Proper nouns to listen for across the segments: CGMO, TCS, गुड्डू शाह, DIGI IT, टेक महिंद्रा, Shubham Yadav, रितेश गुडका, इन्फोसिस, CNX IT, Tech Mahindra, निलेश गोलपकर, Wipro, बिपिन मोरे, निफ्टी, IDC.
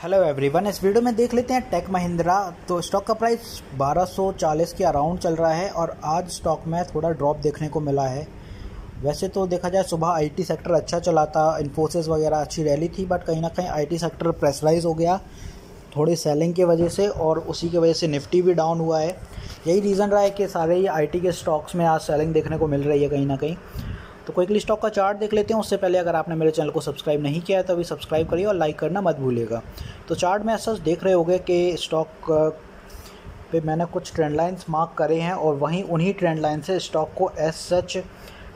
Hello everyone, इस video में देख लेते हैं टेक महिंद्रा। तो स्टॉक का प्राइस 1240 के अराउंड चल रहा है और आज स्टॉक में थोड़ा ड्रॉप देखने को मिला है। वैसे तो देखा जाए सुबह आईटी सेक्टर अच्छा चला था, इन्फोसिस वगैरह अच्छी रैली थी, बट कहीं ना कहीं आईटी सेक्टर प्रेशराइज हो गया थोड़ी सेलिंग की वजह से और उसी की वजह से निफ्टी भी डाउन हुआ है। यही रीज़न रहा है कि सारे ही आईटी के स्टॉक्स में आज सेलिंग देखने को मिल रही है कहीं ना कहीं। तो क्विकली स्टॉक का चार्ट देख लेते हैं। उससे पहले अगर आपने मेरे चैनल को सब्सक्राइब नहीं किया है तो अभी सब्सक्राइब करिए और लाइक करना मत भूलिएगा। तो चार्ट में ऐसा देख रहे होंगे कि स्टॉक पे मैंने कुछ ट्रेंड लाइन्स मार्क करे हैं और वहीं उन्हीं ट्रेंड लाइन से स्टॉक को एज सच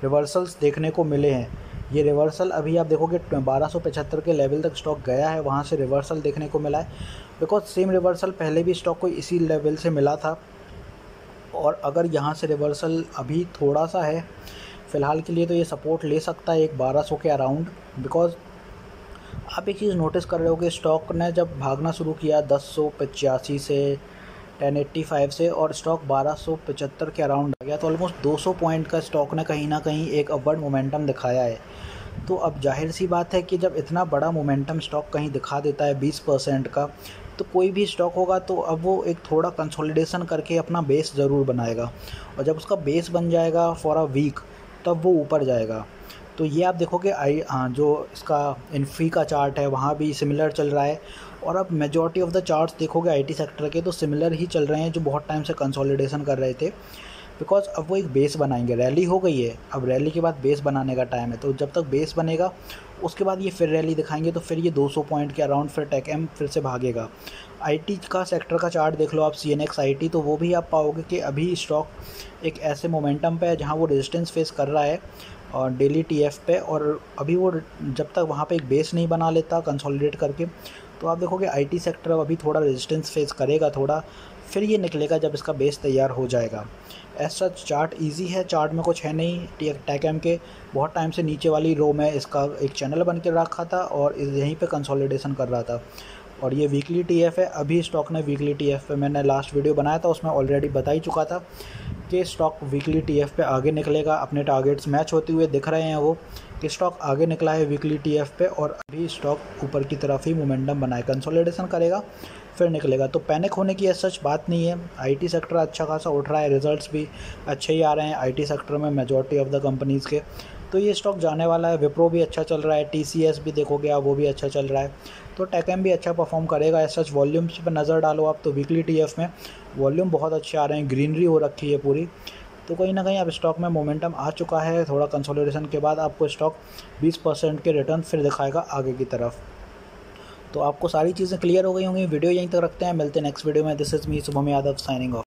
रिवर्सल्स देखने को मिले हैं। ये रिवर्सल अभी आप देखोगे 1275 के लेवल तक स्टॉक गया है, वहाँ से रिवर्सल देखने को मिला है। बिकॉज सेम रिवर्सल पहले भी स्टॉक को इसी लेवल से मिला था और अगर यहाँ से रिवर्सल अभी थोड़ा सा है फ़िलहाल के लिए तो ये सपोर्ट ले सकता है एक 1200 के अराउंड। बिकॉज आप एक चीज़ नोटिस कर रहे हो कि स्टॉक ने जब भागना शुरू किया 1085 से 1085 से और स्टॉक 1275 के अराउंड आ गया तो ऑलमोस्ट 200 पॉइंट का स्टॉक ने कहीं ना कहीं एक अपवर्ड मोमेंटम दिखाया है। तो अब जाहिर सी बात है कि जब इतना बड़ा मोमेंटम स्टॉक कहीं दिखा देता है 20% का तो कोई भी स्टॉक होगा तो अब वो एक थोड़ा कंसोलिडेशन करके अपना बेस ज़रूर बनाएगा और जब उसका बेस बन जाएगा फॉर अ वीक तब वो ऊपर जाएगा। तो ये आप देखोगे जो इसका इन्फी का चार्ट है वहाँ भी सिमिलर चल रहा है और अब मेजॉरिटी ऑफ द चार्ट्स देखोगे आईटी सेक्टर के तो सिमिलर ही चल रहे हैं जो बहुत टाइम से कंसोलिडेशन कर रहे थे। बिकॉज अब वो एक बेस बनाएंगे, रैली हो गई है, अब रैली के बाद बेस बनाने का टाइम है। तो जब तक बेस बनेगा उसके बाद ये फिर रैली दिखाएंगे तो फिर ये 200 पॉइंट के अराउंड फिर टेक एम फिर से भागेगा। आईटी का सेक्टर का चार्ट देख लो आप, CNX IT, तो वो भी आप पाओगे कि अभी स्टॉक एक ऐसे मोमेंटम पे है जहाँ वो रेजिस्टेंस फेस कर रहा है और डेली TF पे, और अभी वो जब तक वहाँ पे एक बेस नहीं बना लेता कंसोलिडेट करके तो आप देखोगे आईटी सेक्टर अभी थोड़ा रेजिस्टेंस फेस करेगा थोड़ा, फिर ये निकलेगा जब इसका बेस तैयार हो जाएगा। ऐसा चार्ट इजी है, चार्ट में कुछ है नहीं। टेक एम के बहुत टाइम से नीचे वाली रो में इसका एक चैनल बन के रखा था और यहीं पे कंसोलिडेशन कर रहा था और ये वीकली TF है। अभी स्टॉक ने वीकली TF पे, मैंने लास्ट वीडियो बनाया था उसमें ऑलरेडी बता ही चुका था कि स्टॉक वीकली TF पे आगे निकलेगा। अपने टारगेट्स मैच होते हुए दिख रहे हैं वो कि स्टॉक आगे निकला है वीकली TF पे और अभी स्टॉक ऊपर की तरफ ही मोमेंटम बनाए, कंसोलिडेशन करेगा फिर निकलेगा। तो पैनिक होने की ऐसा सच बात नहीं है। आईटी सेक्टर अच्छा खासा उठ रहा है, रिजल्ट्स भी अच्छे ही आ रहे हैं आईटी सेक्टर में मेजॉरिटी ऑफ द कंपनीज़ के, तो ये स्टॉक जाने वाला है। विप्रो भी अच्छा चल रहा है, TCS भी देखोगे आप वो भी अच्छा चल रहा है, तो टेकएम भी अच्छा परफॉर्म करेगा। एज सच वॉल्यूम्स पर नज़र डालो आप तो वीकली TF में वॉल्यूम बहुत अच्छे आ रहे हैं, ग्रीनरी हो रखी है पूरी, तो कहीं ना कहीं अब स्टॉक में मोमेंटम आ चुका है। थोड़ा कंसोलिडेशन के बाद आपको स्टॉक 20% के रिटर्न फिर दिखाएगा आगे की तरफ। तो आपको सारी चीज़ें क्लियर हो गई होंगी। वीडियो यहीं तक रखते हैं, मिलते हैं नेक्स्ट वीडियो में। This is me Shubham Yadav signing of.